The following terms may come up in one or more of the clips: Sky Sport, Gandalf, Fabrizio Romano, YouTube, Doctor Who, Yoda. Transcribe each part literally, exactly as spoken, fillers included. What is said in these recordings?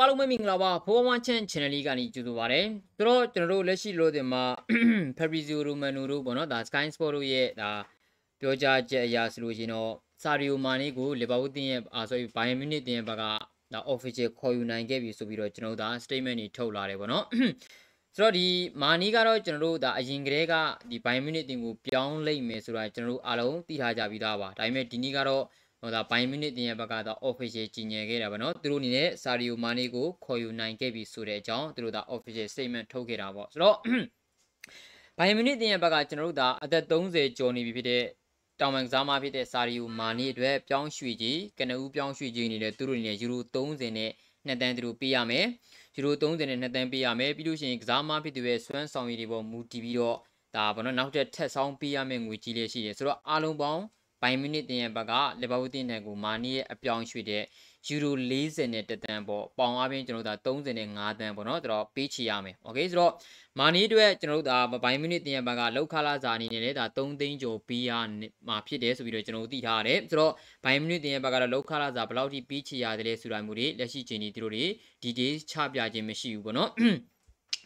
Hello, all of you are watching this channel. So, today let's look at Fabrizio Romano. That's Sky Sport. Ye da Pioja Jaya Solution. Sorry, Romano. Go about the aso five minutes. The baga the official call unite gave you so we are statement it told are bono. So the money garo channel the Ajingrega the five minutes in Pion Lay Mesura channel alone. The Haja Vidava. I met Tinigaro. No, the five minute the Abagada official Chinagabano, through Nine, Sario Manigo, Koyu Nine Gabi Sureja, through the official statement Togera was law. Five minute the Abagatan Ruda, at the Donze Johnny Vide, Tom Exama Vide, Sario Mani, Dwe, Pion Shuiji, Canoe Pion Shuiji in the Turine, Juru Tones in a Natandru Piame, Juru Tones in a Natan Piame, Piducin Exama Pidue, Swanson Vivo, Mutivio, Tabano, not the test on Piame, which is so Alubon. By minute the Baga, Lebaudin and Gumani, a pion shwede, Juru Lizen at the temple, Pong to the tones and Adam Bonotro, Pichiame. Okay, so Mani do it, you know, the by minute the Baga, Locala Zanine, that don't danger Pian Mapides, we don't know the Hare, so by minute the Baga, Locala Zablouti, Pichia, the Suramuri, Lashini Truri, D Ds, Chabia Jimishi, Bono.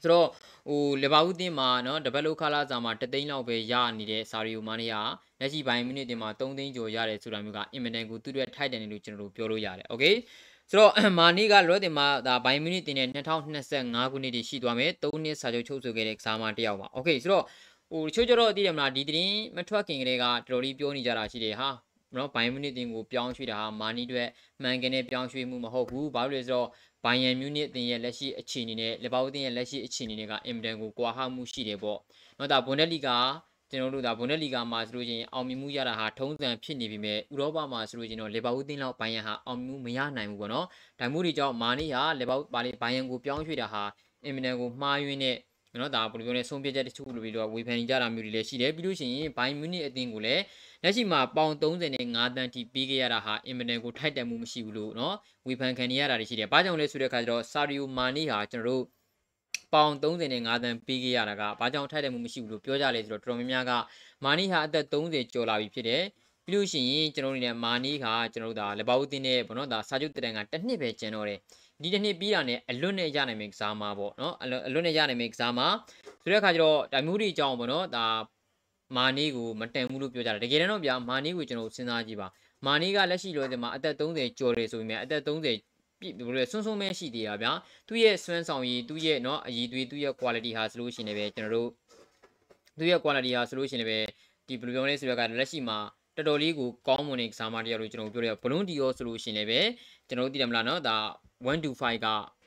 So, Lebaudi Mano, the Bello Calazama, Tadino Beja, Nide, Sario Mania, Nazi by Minute de Matonde, Joyare, Suramuga, Imenego to the Titan Lucian Rupio Yare, okay? So, Maniga Rodema, the by Minute in a townless and Naguni de Shidwame, Tony Sajo to get Xamatiawa, okay? So, Uchojoro di Madidri, Matwaking Rega, Troripioni Jarachi, ha? No, by Minute in Gupion Shida, Mani de Mangane Pion Shimuho, Babrizo. By a minute, the Leshi Chinine, Lebaudi and Leshi Chinega, Emdengu, Guahamu Shidebo. Not a Boneliga, General da Boneliga Mas Rugin, Omimuyara ha tones and Pinivime, Uroba Mas Rugino, Lebaudina, Payaha, Omumiana, Mugono, Tamurijo, Mania, Lebaud Bali, Payangu Pionjudaha, Eminengu, Mayune, not that Bugone, some bejet to Rubido, Wipenjara Murileshi, Debusin, by Munit Dingule, Nashima, Bound Tones and Nadanti Bigaraha, Eminengu Titan Mushulu, no? We pan can hear the Bajon Lesurica, Sario Mania, General Pound Tones and Adam Piggy Araga, Bajon Titan Mushibu, Piojales, Rotromiaga, Mania, the Tones, Jola Vipide, Blusin, General Mania, General Lebaudine, Bonoda, Sajutranga, Tenipe Genore. Didn't he be on a lunejane examabo, no? A lunejane exama, Surekajo, Damuri Jambono, the Manigu, Matemuru Pioja, the Gerenobia, Mani, which no Sinajiba. Maniga Lashilo, the Mata don't they chores, we met that don't they so messy, dear. Two years, Swenson, ye do ye no, ye do do your quality has solution away, general. Do your quality has solution away, diplomas, Lashima. The Doligo common examaria original Puria Polundio solution away, General Dilano, the one to five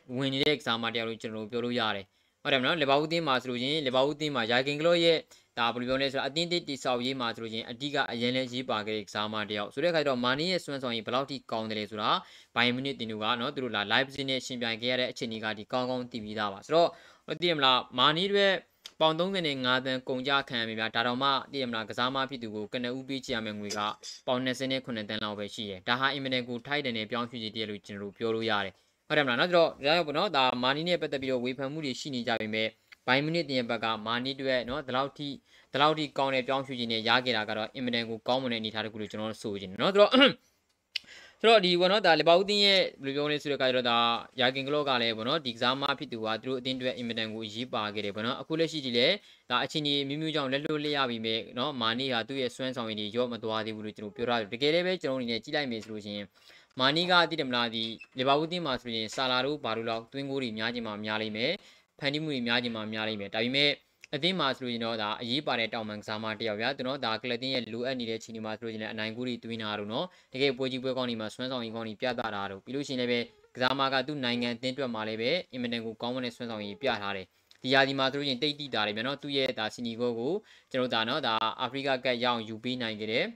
win the examaria original Puruyare. Whatever, Lebaudi Masrugin, Lebaudi Majaking Loye, the Abulones attended the Saudi Masrugin, Adiga Agenesi Bagre examaria. Sureka money, Swanson, Pelati, Condresura, by minute in Ugano, through La Leibzination Bagare, Cheniga, the Congon Tivida. So, Dimla, money. Poundon and other Konja can be Taroma, the Amlakazama Pitu, can ubi Chiamenguiga, Poundness and Econet over she. Taha Imenego Titan, a Pion Fugitia, which in Rupio Yare. But I'm not Diabono, the Mani Petabio, Weapon Muri Shini Javime, by Minute the Baga, Mani Due, not the Lauti, the Lauti Con, a Pion Fugine, Yagiragara, Imenego Common and Italian or Sujin. Not so the one of the Lebaudine, Lugones to the Caroda, Yaginglo Galebono, the Xama Pitua, through the Imedanguji Bagarebono, a Kuleshi delay, the Achini, Mimujan, Lelulia, we make no money, I do a swan on the job, Matuadi, Pura, the Gelebet, only a Chile Miss Rugin. Maniga did Mladi, Lebaudi Masri, Salaru, Barula, Twinguri, Yajima, Yalime, Pandimuri, Yajima, Yalime, Tavime, a Dimas Rugino, the Yipare Tom and Samatia, Viatno, the Clatin and Lu and Nidachini Masrugin and Nanguri Twin Aruno, the Gay Pojibogoni Maswanson, Igoni Piadaro, Pilusinebe, Xamaga, two nine and ten to Malebe, Imenangu Common Swanson, Piahare, the Yadimatrugin, Tati Daribano, two years, the Sinigo, Gerodano, the Africa Gayan, Yubi Nangere,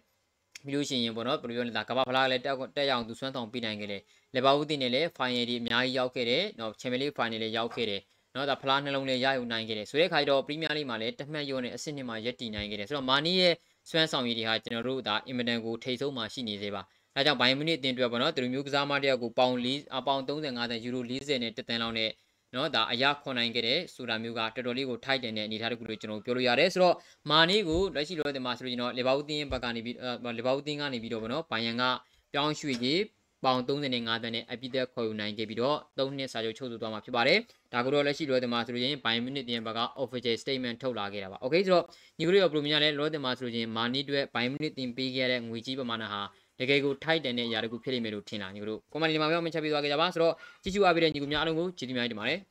Pilusin Bonot, Purion, the Cabala, Tayan to Swanson Pinangere, Lebaudinele, finally Miai Yaukere, no Chemele, finally Yaukere. No, the plan alone Yayu Nangere. So, Kaido, Premier Malet, Mayone, a cinema jetty Nangere. So, Mani, Swanson, we had in a road that Imedango Tato Machine Zeba. At a by minute, then to a bonnet, remove Zamadia go pound lease, a pound those and other Juru lease and a tetanone. No, the Ayako Nangere, Suramuga, Toligo Titan and Italian Puriare. So, Mani go, Rashilo, the Master, you know, Lebaudin, Bagani, Lebaudin, and Vidovono, Payanga, Don Shuigi. pound thirty-five I beat the coin nine gave it all. Don't necessarily choose to my body. Tagoro, she wrote the master in five minutes in Baga official statement told Lagera. Okay, so Nurio Brumina wrote the master in money to a five minutes in Pigar and Wijiba Manaha. The Gago tight and Yaruku Pirimerutina. You go. Come on, my mom, Chabi Wagabasro. Did you have it and you know, Chidimai?